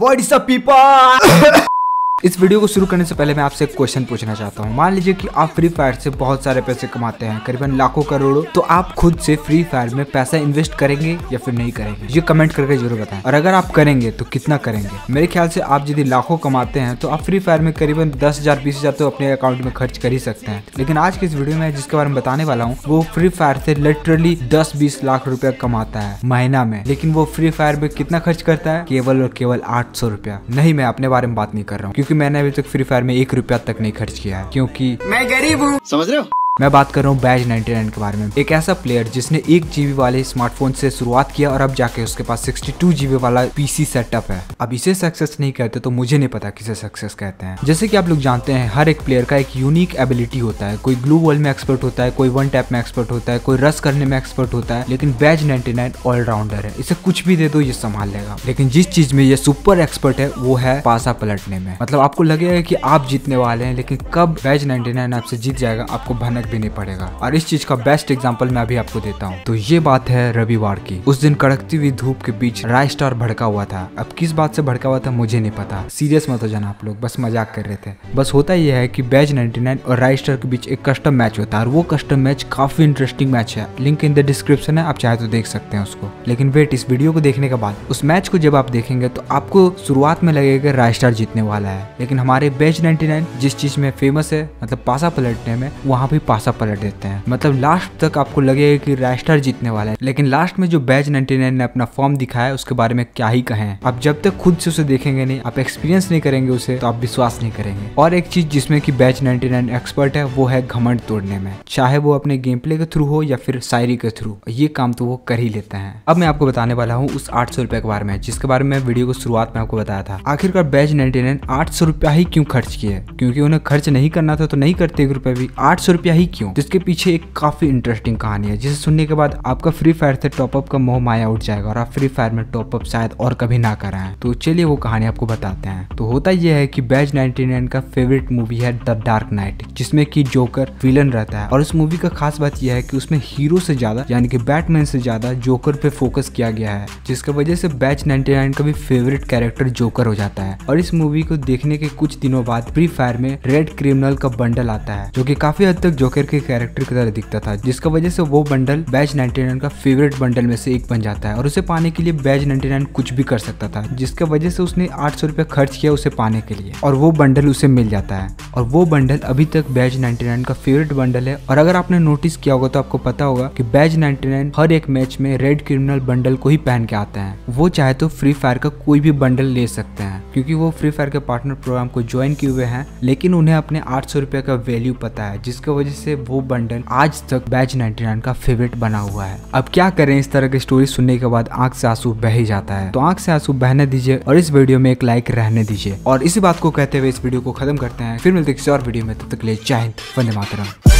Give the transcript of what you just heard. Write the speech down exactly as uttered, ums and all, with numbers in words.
What's up people. इस video को शुरू करने से पहले मैं आपसे एक क्वेश्चन पूछना चाहता हूँ। मान लीजिए कि आप फ्री फायर से बहुत सारे पैसे कमाते हैं, करीबन लाखों करोड़ों, तो आप खुद से फ्री फायर में पैसा इन्वेस्ट करेंगे या फिर नहीं करेंगे? ये कमेंट करके जरूर बताएं। और अगर आप करेंगे तो कितना करेंगे? मेरे ख्याल से आप यदि लाखों कमाते हैं तो आप फ्री फायर में करीबन दस हजार बीस हजार तो अपने अकाउंट में खर्च कर ही सकते हैं। लेकिन आज के इस वीडियो में जिसके बारे में बताने वाला हूँ वो फ्री फायर से लिटरली दस बीस लाख रूपया कमाता है महीना में, लेकिन वो फ्री फायर में कितना खर्च करता है? केवल और केवल आठ सौ रूपया। नहीं, मैं अपने बारे में बात नहीं कर रहा हूँ क्योंकि मैंने अभी तक फ्री फायर में एक रुपया तक नहीं खर्च किया है, क्योंकि मैं गरीब हूँ, समझ रहे हो। मैं बात कर रहा हूँ बैज निन्यानवे के बारे में। एक ऐसा प्लेयर जिसने एक जीबी वाले स्मार्टफोन से शुरुआत किया और अब जाके उसके पास बासठ जीबी वाला पीसी सेटअप है। अब इसे सक्सेस नहीं कहते तो मुझे नहीं पता किसे सक्सेस कहते हैं। जैसे कि आप लोग जानते हैं, हर एक प्लेयर का एक यूनिक एबिलिटी होता है। कोई ग्लू वर्ल्ड में एक्सपर्ट होता है, कोई वन टैप में एक्सपर्ट होता है, कोई रस करने में एक्सपर्ट होता है, लेकिन बैज निन्यानवे ऑलराउंडर है। इसे कुछ भी दे दो ये संभाल लेगा। लेकिन जिस चीज में ये सुपर एक्सपर्ट है वो है पासा पलटने में। मतलब आपको लगेगा कि आप जीतने वाले हैं, लेकिन कब बैज निन्यानवे आपसे जीत जाएगा आपको भनक भी नहीं पड़ेगा। और इस चीज का बेस्ट एग्जांपल मैं अभी आपको देता हूँ। तो ये बात है रविवार की। उस दिन कड़कती हुई धूप के बीच राइस्टार भड़का हुआ था। अब किस बात से भड़का हुआ था मुझे नहीं पता, सीरियस मत हो जाना आप लोग, बस मजाक कर रहे थे। बस होता यह है कि बैज निन्यानवे और राइस्टार के बीच एक कस्टम मैच होता है और वो कस्टम मैच काफी इंटरेस्टिंग मैच है। लिंक इन द डिस्क्रिप्शन है, आप चाहे तो देख सकते हैं उसको। लेकिन वेट, इस वीडियो को देखने के बाद उस मैच को जब आप देखेंगे तो आपको शुरुआत में लगेगा राइस्टार जीतने वाला है, लेकिन हमारे बैज निन्यानवे जिस चीज में फेमस है मतलब पासा पलटने में, वहाँ भी पासा पलट देते हैं। मतलब लास्ट तक आपको लगेगा कि राइस्टार जीतने वाला है, लेकिन लास्ट में जो बैज निन्यानवे ने अपना फॉर्म दिखाया उसके बारे में क्या ही कहें। आप जब तक खुद से उसे देखेंगे नहीं, आप एक्सपीरियंस नहीं करेंगे उसे, तो आप विश्वास नहीं करेंगे। और एक चीज जिसमें कि बैज निन्यानवे एक्सपर्ट है वो है घमंड तोड़ने में, चाहे वो अपने गेम प्ले के थ्रू हो या फिर शायरी के थ्रू, ये काम तो वो कर ही लेते हैं। अब मैं आपको बताने वाला हूँ उस आठ सौ रुपए के बारे में जिसके बारे में वीडियो को शुरुआत में आपको बताया था। आखिरकार बैज निन्यानवे आठ सौ रुपया ही क्यों खर्च किए? क्योंकि उन्हें खर्च नहीं करना था तो नहीं करते एक रुपए भी। आठ सौ रुपया ही क्यों? जिसके पीछे एक काफी इंटरेस्टिंग कहानी है, जिसे सुनने के बाद आपका फ्री फायर से टॉपअप का मोह माया उठ जाएगा और आप फ्री फायर में टॉपअप शायद और कभी ना कराएं। तो चलिए वो कहानी आपको बताते हैं। तो होता यह है कि बैज निन्यानवे का फेवरेट मूवी है द डार्क नाइट, जिसमें कि जोकर विलन रहता है। और इस मूवी का खास बात यह है कि उसमें हीरो से ज्यादा यानी कि बैटमैन से ज्यादा जोकर पे फोकस किया गया है, जिसकी वजह से बैज निन्यानवे का भी फेवरेट कैरेक्टर जोकर हो जाता है। और इस मूवी को देखने के कुछ दिनों बाद फ्री फायर में रेड क्रिमिनल का बंडल आता है, जो की काफी हद तक जोकर के कैरेक्टर की तरह दिखता था, जिसका वजह से वो बंडल बैज निन्यानवे का फेवरेट बंडल में से एक बन जाता है। और उसे पाने के लिए बैज निन्यानवे कुछ भी कर सकता था, जिसका वजह से उसने आठ सौ रुपया खर्च किया उसे पाने के लिए, और वो बंडल उसे मिल जाता है। और वो बंडल अभी तक बैज निन्यानवे का फेवरेट बंडल है। और अगर आपने नोटिस किया होगा तो आपको पता होगा कि बैज निन्यानवे हर एक मैच में रेड क्रिमिनल बंडल को ही पहन के आते हैं। वो चाहे तो फ्री फायर का कोई भी बंडल ले सकते हैं क्योंकि वो फ्री फायर के पार्टनर प्रोग्राम को ज्वाइन किए हुए हैं, लेकिन उन्हें अपने आठ सौ रुपया का वैल्यू पता है, जिसकी वजह से वो बंडल आज तक बैज निन्यानवे का फेवरेट बना हुआ है। अब क्या करें, इस तरह की स्टोरी सुनने के बाद आंख से आंसू बह ही जाता है। तो आंख से आंसू बहने दीजिए और इस वीडियो में एक लाइक रहने दीजिए। और इसी बात को कहते हुए इस वीडियो को खत्म करते हैं। फिर मिलते हैं किसी और वीडियो में, तब तक के लिए जय हिंद, वंदे मातरम।